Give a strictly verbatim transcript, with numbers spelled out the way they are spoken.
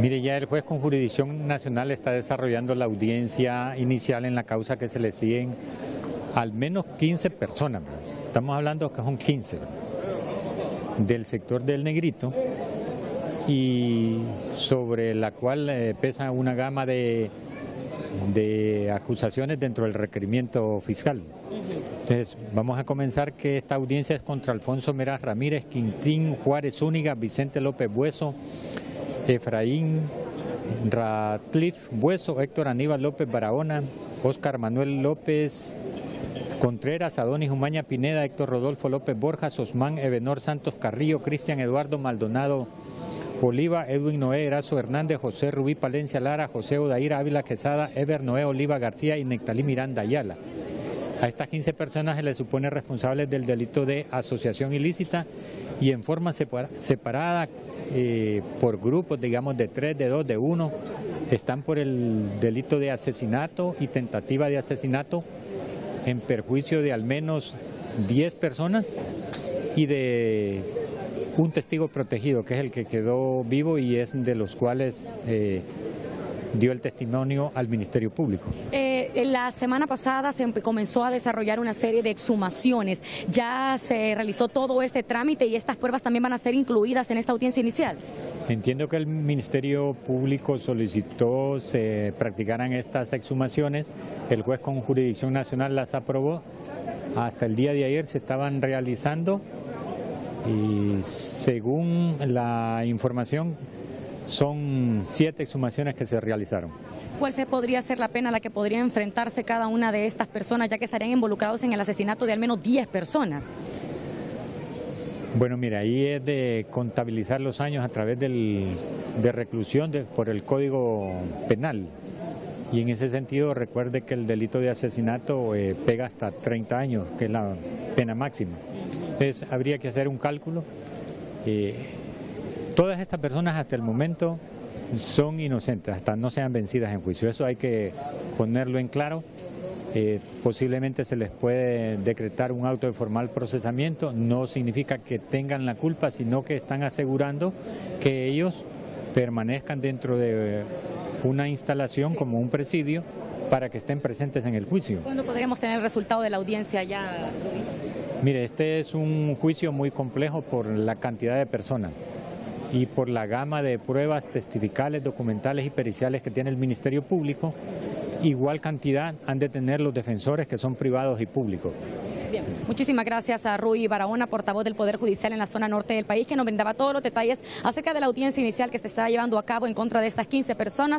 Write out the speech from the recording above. Mire, ya el juez con jurisdicción nacional está desarrollando la audiencia inicial en la causa que se le siguen al menos quince personas, ¿verdad? Estamos hablando que son quince, ¿verdad? Del sector del Negrito, y sobre la cual eh, pesa una gama de, de acusaciones dentro del requerimiento fiscal. Entonces vamos a comenzar que esta audiencia es contra Alfonso Meraz Ramírez, Quintín Juárez Zúñiga, Vicente López Bueso, Efraín Ratliff Bueso, Héctor Aníbal López Barahona, Oscar Manuel López Contreras, Adonis Humaña Pineda, Héctor Rodolfo López Borja, Sosman Ebenor Santos Carrillo, Cristian Eduardo Maldonado Oliva, Edwin Noé Eraso Hernández, José Rubí Palencia Lara, José Odair Ávila Quesada, Eber Noé Oliva García y Nectalí Miranda Ayala. A estas quince personas se les supone responsables del delito de asociación ilícita y en forma separa, separada eh, por grupos, digamos, de tres, de dos, de uno, están por el delito de asesinato y tentativa de asesinato en perjuicio de al menos diez personas y de un testigo protegido, que es el que quedó vivo y es de los cuales eh, dio el testimonio al Ministerio Público. Eh, la semana pasada se comenzó a desarrollar una serie de exhumaciones. Ya se realizó todo este trámite y estas pruebas también van a ser incluidas en esta audiencia inicial. Entiendo que el Ministerio Público solicitó se practicaran estas exhumaciones. El juez con jurisdicción nacional las aprobó. Hasta el día de ayer se estaban realizando. Y según la información, son siete exhumaciones que se realizaron. ¿Cuál se podría ser la pena a la que podría enfrentarse cada una de estas personas, ya que estarían involucrados en el asesinato de al menos diez personas? Bueno, mira, ahí es de contabilizar los años a través del, de reclusión de, por el Código Penal. Y en ese sentido, recuerde que el delito de asesinato eh, pega hasta treinta años, que es la pena máxima. Entonces habría que hacer un cálculo. Eh, todas estas personas hasta el momento son inocentes, hasta no sean vencidas en juicio. Eso hay que ponerlo en claro. Eh, posiblemente se les puede decretar un auto de formal procesamiento. No significa que tengan la culpa, sino que están asegurando que ellos permanezcan dentro de una instalación, sí, como un presidio, para que estén presentes en el juicio. ¿Cuándo podríamos tener el resultado de la audiencia ya? Mire, este es un juicio muy complejo por la cantidad de personas y por la gama de pruebas testificales, documentales y periciales que tiene el Ministerio Público. Igual cantidad han de tener los defensores, que son privados y públicos. Bien. Muchísimas gracias a Rui Barahona, portavoz del Poder Judicial en la zona norte del país, que nos brindaba todos los detalles acerca de la audiencia inicial que se está llevando a cabo en contra de estas quince personas.